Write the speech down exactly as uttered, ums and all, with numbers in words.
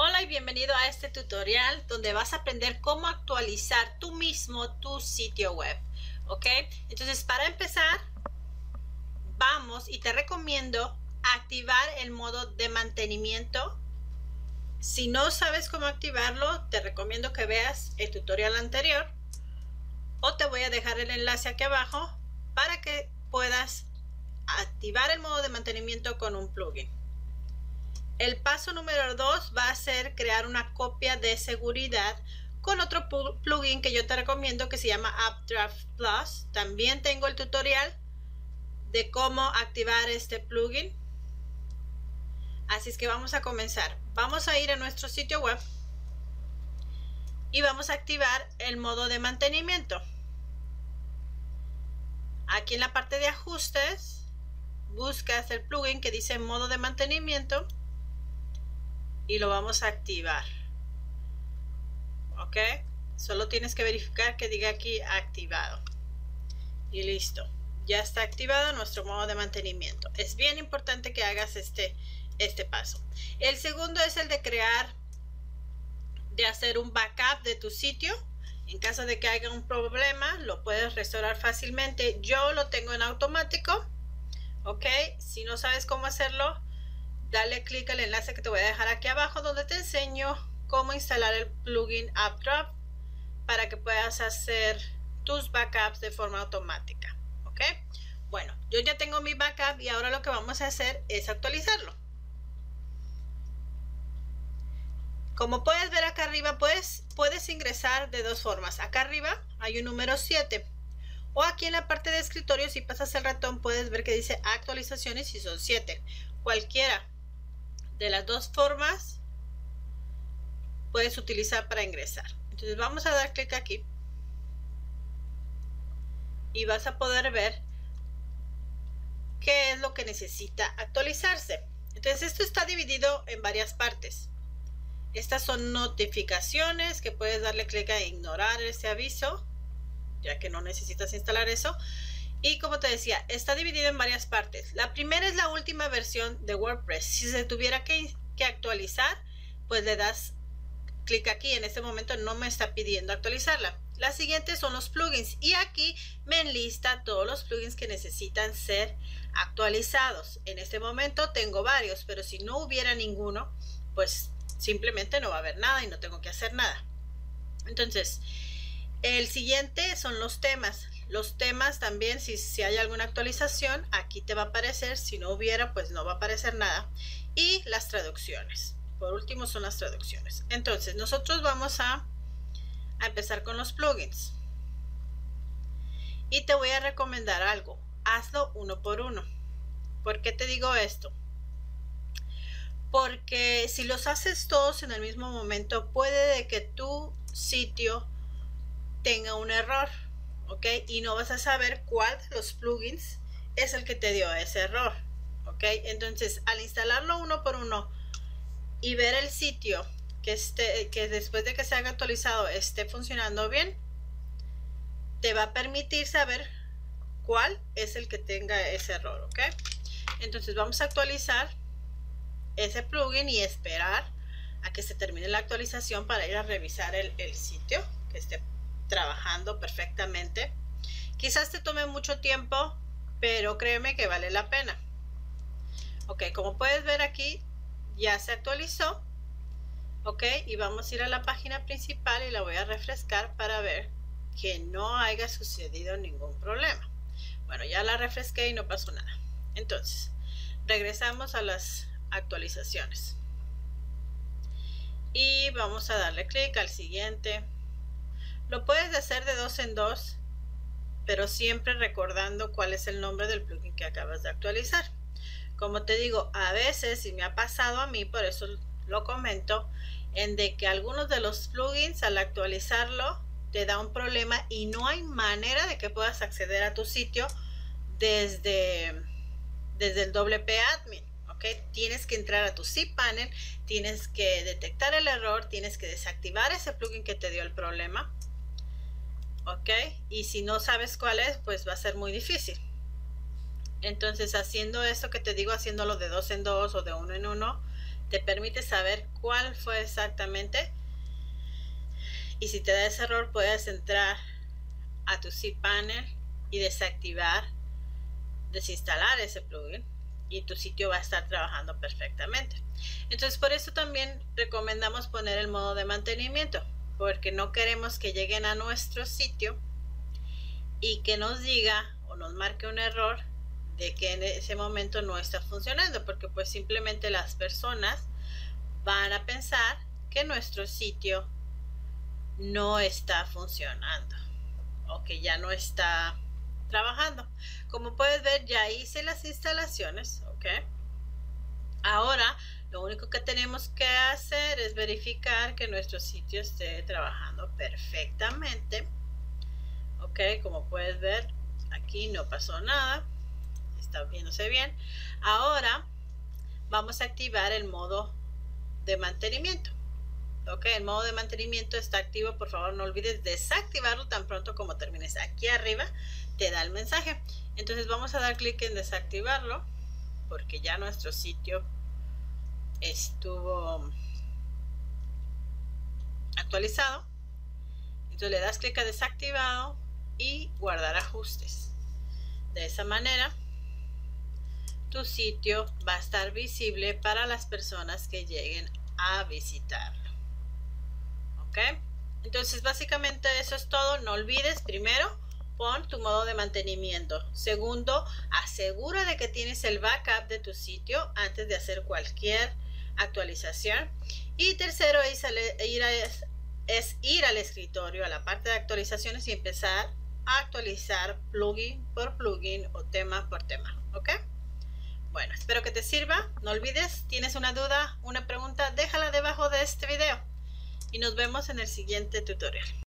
Hola y bienvenido a este tutorial donde vas a aprender cómo actualizar tú mismo tu sitio web, ¿ok? Entonces, para empezar, vamos y te recomiendo activar el modo de mantenimiento. Si no sabes cómo activarlo, te recomiendo que veas el tutorial anterior o te voy a dejar el enlace aquí abajo para que puedas activar el modo de mantenimiento con un plugin. El paso número dos va a ser crear una copia de seguridad con otro plugin que yo te recomiendo que se llama Updraft Plus. También tengo el tutorial de cómo activar este plugin. Así es que vamos a comenzar. Vamos a ir a nuestro sitio web y vamos a activar el modo de mantenimiento. Aquí en la parte de ajustes, buscas el plugin que dice modo de mantenimiento. Y lo vamos a activar, ok. Solo tienes que verificar que diga aquí activado y listo, ya está activado nuestro modo de mantenimiento. Es bien importante que hagas este este paso. El segundo es el de crear de hacer un backup de tu sitio. En caso de que haya un problema, lo puedes restaurar fácilmente. Yo lo tengo en automático, ok. Si no sabes cómo hacerlo, dale clic al enlace que te voy a dejar aquí abajo, donde te enseño cómo instalar el plugin AppDrop para que puedas hacer tus backups de forma automática, ¿ok? Bueno, yo ya tengo mi backup y ahora lo que vamos a hacer es actualizarlo. Como puedes ver acá arriba, pues puedes ingresar de dos formas. Acá arriba hay un número siete. O aquí en la parte de escritorio, si pasas el ratón, puedes ver que dice actualizaciones y son siete. Cualquiera de las dos formas puedes utilizar para ingresar. Entonces vamos a dar clic aquí y vas a poder ver qué es lo que necesita actualizarse. Entonces esto está dividido en varias partes. Estas son notificaciones que puedes darle clic a ignorar ese aviso, ya que no necesitas instalar eso. Y como te decía, está dividido en varias partes. La primera es la última versión de WordPress. Si se tuviera que, que actualizar, pues le das clic aquí. En este momento no me está pidiendo actualizarla. La siguiente son los plugins. Y aquí me enlista todos los plugins que necesitan ser actualizados. En este momento tengo varios, pero si no hubiera ninguno, pues simplemente no va a haber nada y no tengo que hacer nada. Entonces, el siguiente son los temas. Los temas también, si, si hay alguna actualización, aquí te va a aparecer. Si no hubiera, pues no va a aparecer nada. Y las traducciones. Por último son las traducciones. Entonces, nosotros vamos a, a empezar con los plugins. Y te voy a recomendar algo. Hazlo uno por uno. ¿Por qué te digo esto? Porque si los haces todos en el mismo momento, puede de que tu sitio tenga un error. ¿Ok? Y no vas a saber cuál de los plugins es el que te dio ese error, ¿ok? Entonces, al instalarlo uno por uno y ver el sitio que, esté, que después de que se haya actualizado esté funcionando bien, te va a permitir saber cuál es el que tenga ese error, ¿ok? Entonces, vamos a actualizar ese plugin y esperar a que se termine la actualización para ir a revisar el, el sitio que esté trabajando perfectamente. Quizás te tome mucho tiempo, pero créeme que vale la pena. Ok, como puedes ver aquí ya se actualizó, ok, y vamos a ir a la página principal y la voy a refrescar para ver que no haya sucedido ningún problema. Bueno, ya la refresqué y no pasó nada. Entonces regresamos a las actualizaciones y vamos a darle clic al siguiente. Lo puedes hacer de dos en dos, pero siempre recordando cuál es el nombre del plugin que acabas de actualizar. Como te digo, a veces, y me ha pasado a mí, por eso lo comento, en de que algunos de los plugins al actualizarlo te da un problema y no hay manera de que puedas acceder a tu sitio desde, desde el W P Admin. ¿Okay? Tienes que entrar a tu cPanel, tienes que detectar el error, tienes que desactivar ese plugin que te dio el problema. Ok, y si no sabes cuál es, pues va a ser muy difícil. Entonces, haciendo esto que te digo, haciéndolo de dos en dos o de uno en uno, te permite saber cuál fue exactamente, y si te da ese error puedes entrar a tu cPanel y desactivar, desinstalar ese plugin, y tu sitio va a estar trabajando perfectamente. Entonces, por eso también recomendamos poner el modo de mantenimiento, porque no queremos que lleguen a nuestro sitio y que nos diga o nos marque un error de que en ese momento no está funcionando, porque pues simplemente las personas van a pensar que nuestro sitio no está funcionando o que ya no está trabajando. Como puedes ver, ya hice las instalaciones, ok. Ahora lo único que tenemos que hacer es verificar que nuestro sitio esté trabajando perfectamente, ok. Como puedes ver, aquí no pasó nada, está viéndose bien. Ahora vamos a activar el modo de mantenimiento, ok. El modo de mantenimiento está activo, por favor no olvides desactivarlo tan pronto como termines. Aquí arriba te da el mensaje, entonces vamos a dar clic en desactivarlo, porque ya nuestro sitio estuvo actualizado. Entonces le das clic a desactivado y guardar ajustes. De esa manera tu sitio va a estar visible para las personas que lleguen a visitarlo, ok. Entonces básicamente eso es todo. No olvides, primero, pon tu modo de mantenimiento. Segundo, asegura de que tienes el backup de tu sitio antes de hacer cualquier actualización. Y tercero es, ir a, es ir al escritorio, a la parte de actualizaciones, y empezar a actualizar plugin por plugin o tema por tema, ¿ok? Bueno, espero que te sirva. No olvides, tienes una duda, una pregunta, déjala debajo de este video. Y nos vemos en el siguiente tutorial.